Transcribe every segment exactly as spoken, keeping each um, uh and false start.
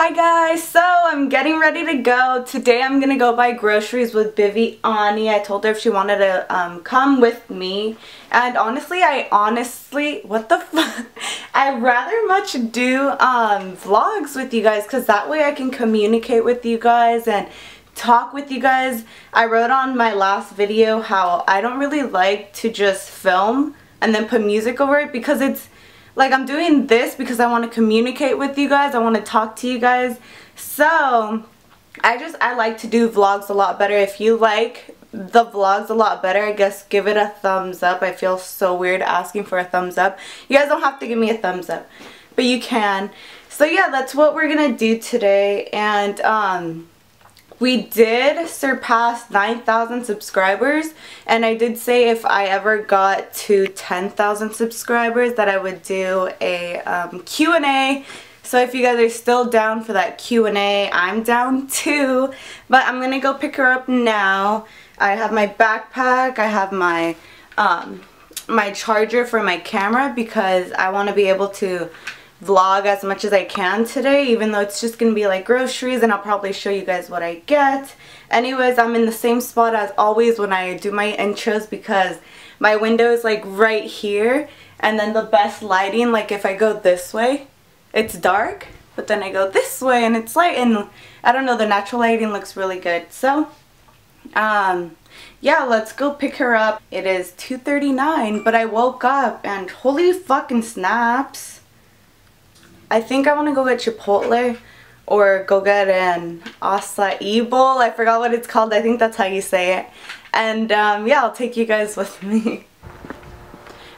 Hi guys, so I'm getting ready to go. Today I'm gonna go buy groceries with Biviani. I told her if she wanted to um, come with me. And honestly, I honestly, what the fuck? I rather much do um, vlogs with you guys because that way I can communicate with you guys and talk with you guys. I wrote on my last video how I don't really like to just film and then put music over it because it's like, I'm doing this because I want to communicate with you guys. I want to talk to you guys. So, I just, I like to do vlogs a lot better. If you like the vlogs a lot better, I guess give it a thumbs up. I feel so weird asking for a thumbs up. You guys don't have to give me a thumbs up, but you can. So, yeah, that's what we're going to do today. And, um... we did surpass nine thousand subscribers, and I did say if I ever got to ten thousand subscribers that I would do a um, Q and A. So if you guys are still down for that Q and A, I'm down too. But I'm going to go pick her up now. I have my backpack. I have my, um, my charger for my camera because I want to be able to vlog as much as I can today, even though it's just gonna be like groceries, and I'll probably show you guys what I get. Anyways, I'm in the same spot as always when I do my intros because my window is like right here, and then the best lighting, like if I go this way it's dark, but then I go this way and it's light, and I don't know, the natural lighting looks really good. So um yeah, let's go pick her up. It is two thirty-nine, but I woke up and holy fucking snaps, I think I want to go get Chipotle or go get an acai bowl. I forgot what it's called. I think that's how you say it. And um, yeah, I'll take you guys with me.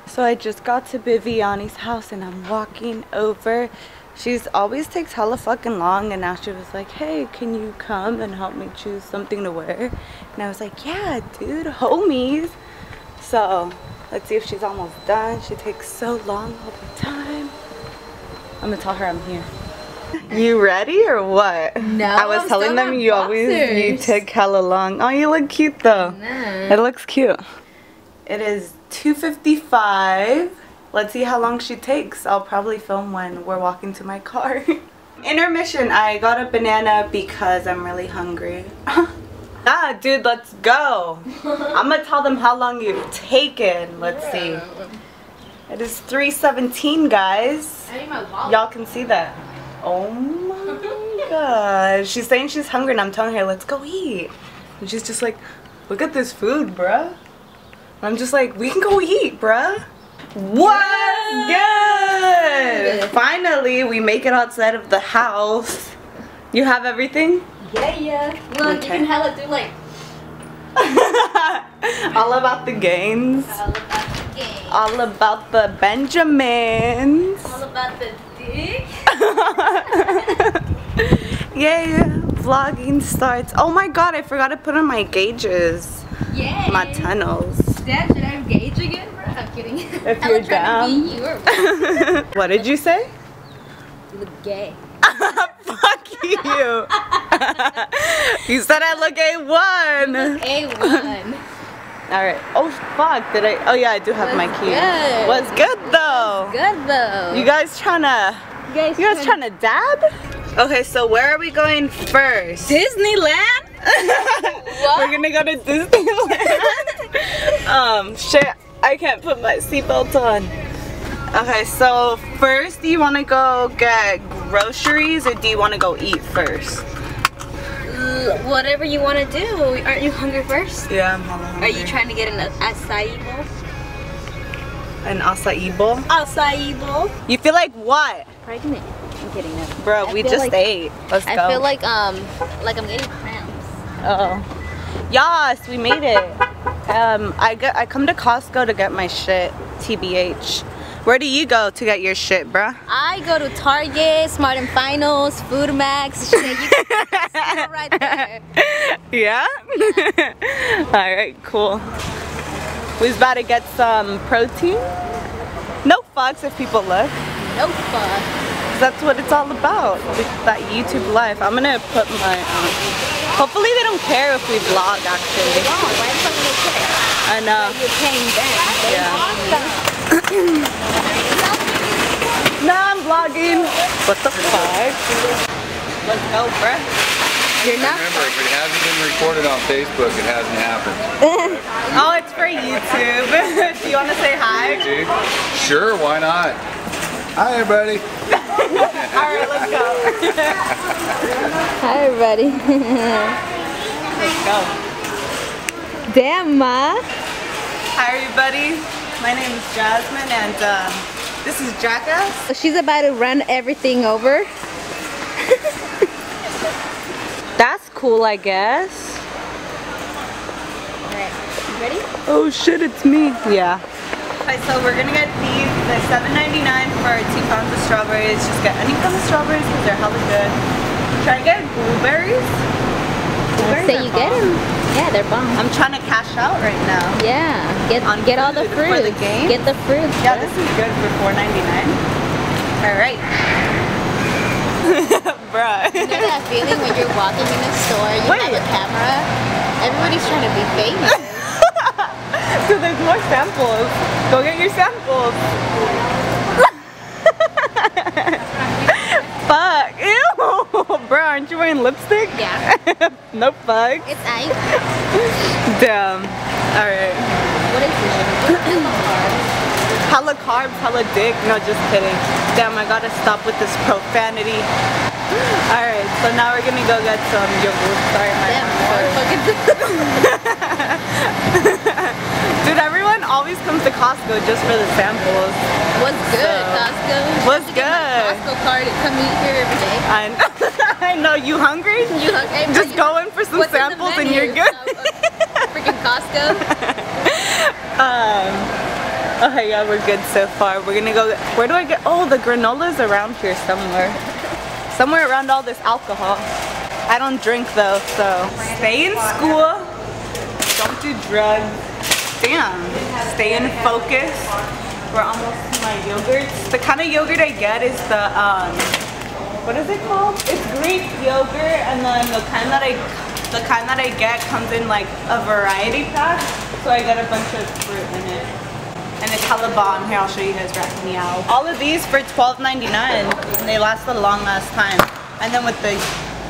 So I just got to Biviani's house and I'm walking over. She's always takes hella fucking long, and now she was like, hey, can you come and help me choose something to wear? And I was like, yeah, dude, homies. So let's see if she's almost done. She takes so long all the time. I'm gonna tell her I'm here. You ready or what? No, I was I'm telling them you boxers. always you take hella long. Oh, you look cute though. Nice. It looks cute. It is two fifty-five. Let's see how long she takes. I'll probably film when we're walking to my car. Intermission. I got a banana because I'm really hungry. Ah, dude, let's go. I'm gonna tell them how long you've taken. Let's yeah. see. It is three seventeen, guys. Y'all can see that. Oh my gosh. She's saying she's hungry and I'm telling her, let's go eat. And she's just like, look at this food, bruh. And I'm just like, we can go eat, bruh. What's good? Finally, we make it outside of the house. You have everything? Yeah, yeah. Look, okay. You can hella do like... All about the gains. All about the gains. All about the Benjamins. All about the dick. Yeah, vlogging starts. Oh my god, I forgot to put on my gauges. Yeah. My tunnels. Dad, should I have gauge again? I'm kidding. If you're down. You or what? What did you say? You look gay. Fuck you. You said I look A one. You look A one. Alright. Oh fuck, did I? Oh yeah, I do have What's my key. Good. What's good though? What's good though? You guys trying to, you guys, you guys trying to dab? Okay, so where are we going first? Disneyland? We're gonna go to Disneyland. um, shit, I can't put my seatbelt on. Okay, so first, do you want to go get groceries or do you want to go eat first? Whatever you want to do. Aren't you hungry first? Yeah, I'm hungry. Are you trying to get an acai bowl? An acai bowl? Acai bowl. You feel like what? Pregnant. I'm kidding. No. Bro, I we just like, ate. Let's I go. I feel like um, like I'm getting cramps. Uh-oh. Yas, we made it. Um, I, get, I come to Costco to get my shit, T B H. Where do you go to get your shit, bruh? I go to Target, Smart and Finals, Food Max, shit. You can go right there. Yeah? Yeah. Alright, cool. We're about to get some protein. No fucks if people look. No fucks. That's what it's all about, that YouTube life. I'm gonna put my... Um, hopefully they don't care if we vlog, actually. No, why the fuck do they care? I know. You're paying them. Yeah. No, I'm vlogging. What the fuck? Let's go, bruh. You're not. Remember, if it hasn't been recorded on Facebook, it hasn't happened. Oh, it's for YouTube. Do you want to say hi? YouTube? Sure, why not? Hi, everybody. All right, let's go. Hi, everybody. Let's go. Damn, Ma. Hi, everybody. My name is Jasmine, and uh, this is Jacka. She's about to run everything over. That's cool, I guess. Alright, you ready? Oh shit, it's me. Yeah. Okay, so we're gonna get these. They're seven ninety-nine for two pounds of strawberries. Just get any kind of strawberries because they're hella good. Try to get blueberries. Blueberries say you bomb. Get them. Yeah, they're bomb. I'm trying to cash out right now. Yeah. Get on get all the fruit. For the game. Get the fruit. Yeah, bro. This is good for four ninety-nine. All right. Bruh. You know that feeling when you're walking in the store, you Wait. have a camera, everybody's trying to be famous. So there's more samples. Go get your samples. Fuck. Ew. Bruh, aren't you wearing lipstick? Yeah. No fuck. It's ice. Damn. Alright. What is this? Hella carbs, hella dick. No, just kidding. Damn, I gotta stop with this profanity. Alright, so now we're gonna go get some yogurt. Sorry, my Dude, everyone always comes to Costco just for the samples. What's good, so, Costco? What's good? My Costco card, come eat here every day. I know. I know. You hungry? You hungry? Just go in for some samples and you're good. Uh, freaking Costco. um. Okay, yeah, we're good so far. We're gonna go. Where do I get? Oh, the granola's around here somewhere. Somewhere around all this alcohol. I don't drink though, so stay in school. Don't do drugs. Damn. Stay in focus. We're almost to my yogurts. The kind of yogurt I get is the um, what is it called? It's Greek yogurt, and then the kind that I, the kind that I get comes in like a variety pack. So I get a bunch of fruit in it. And it's hella bomb. Here, I'll show you guys right now. All of these for twelve ninety-nine, and they last a long ass time. And then with the,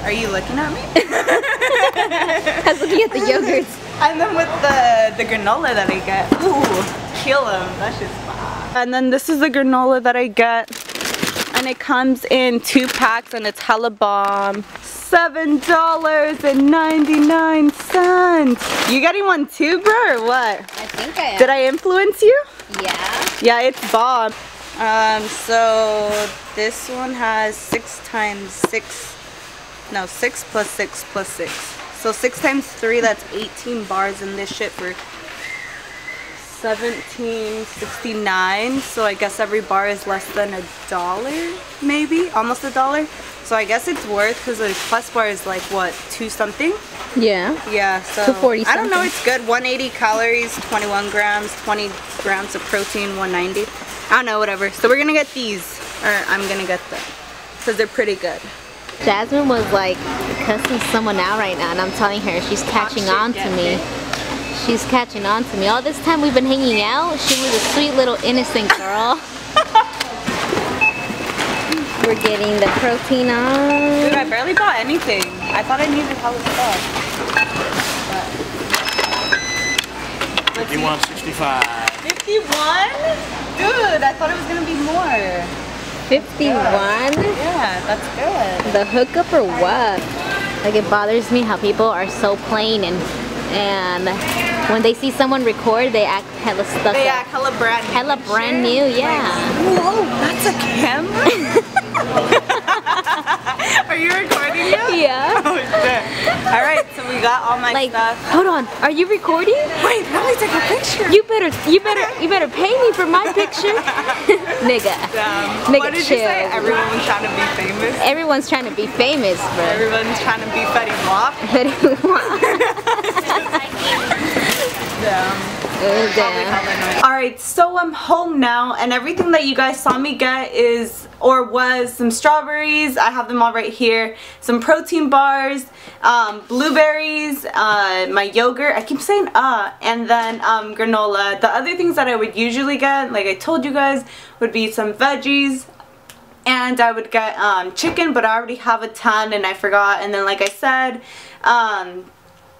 are you looking at me? I was looking at the yogurts. And then with the the granola that I get, ooh, kill them. That's just bomb. And then this is the granola that I get, and it comes in two packs, and it's hella bomb. Seven dollars and ninety-nine cents. You getting one too, bro, or what? I think I am. Did I influence you? Yeah. Yeah, it's bomb. Um, so this one has six times six. No, six plus six plus six. So six times three, that's eighteen bars in this shit for seventeen sixty-nine. So I guess every bar is less than a dollar, maybe almost a dollar. So I guess it's worth because the plus bar is like what, two something? Yeah. Yeah. So two forty something. I don't know. It's good. one eighty calories, twenty-one grams, twenty grams of protein, one ninety. I don't know. Whatever. So we're gonna get these, or I'm gonna get them because they're pretty good. Jasmine was like cussing someone out right now, and I'm telling her she's catching on to me. She's catching on to me. All this time we've been hanging out, she was a sweet little innocent girl. We're getting the protein on. Dude, I barely bought anything. I thought I needed all this stuff. fifty-one sixty-five. fifty-one? Dude, I thought it was gonna be more. fifty-one? Yeah, that's good. The hookup or what? Like, it bothers me how people are so plain, and and when they see someone record, they act hella stuck. They act hella brand new. Hella brand new, yeah. Like, whoa, that's a camera? Are you recording yet? Yeah. Oh shit. Alright, so we got all my like, stuff. Hold on, are you recording? Wait, let me take a picture. You better you better you better pay me for my picture. Nigga. Damn. Nigga, what did chill. You say? Everyone's trying to be famous. Everyone's trying to be famous, bro. Everyone's trying to be Fetty Boop. Fetty Boop. Damn. Alright, so I'm home now, and everything that you guys saw me get is or was some strawberries. I have them all right here. Some protein bars, um, blueberries, uh, my yogurt. I keep saying uh, and then um, granola. The other things that I would usually get, like I told you guys, would be some veggies. and I would get um, chicken, but I already have a ton and I forgot. And then like I said, um,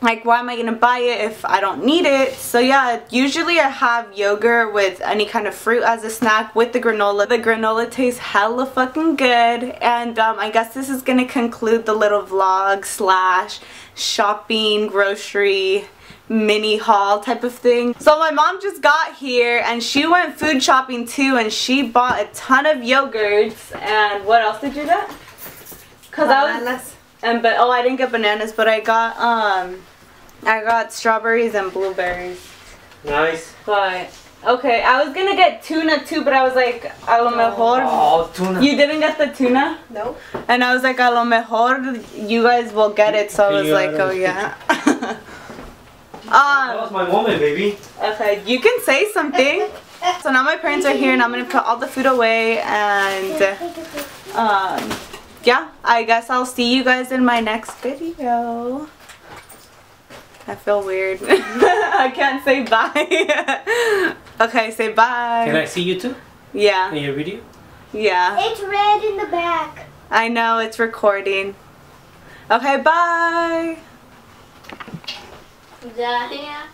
like why am I gonna buy it if I don't need it? So yeah, usually I have yogurt with any kind of fruit as a snack with the granola. The granola tastes hella fucking good. And um, I guess this is gonna conclude the little vlog slash shopping, grocery, mini haul type of thing. So my mom just got here and she went food shopping too, and she bought a ton of yogurts. And what else did you get? Cause bananas. I was and but oh I didn't get bananas, but I got um I got strawberries and blueberries. Nice. But okay, I was gonna get tuna too, but I was like, a lo mejor. Oh, tuna. You didn't get the tuna? No. And I was like, a lo mejor you guys will get it. So I was like, oh yeah. Um, that was my moment, baby. Okay, you can say something. So now my parents are here and I'm gonna put all the food away, and um, yeah, I guess I'll see you guys in my next video. I feel weird. I can't say bye. Okay, say bye. Can I see you too? Yeah. In your video? Yeah. It's red in the back. I know, it's recording. Okay, bye. Yeah.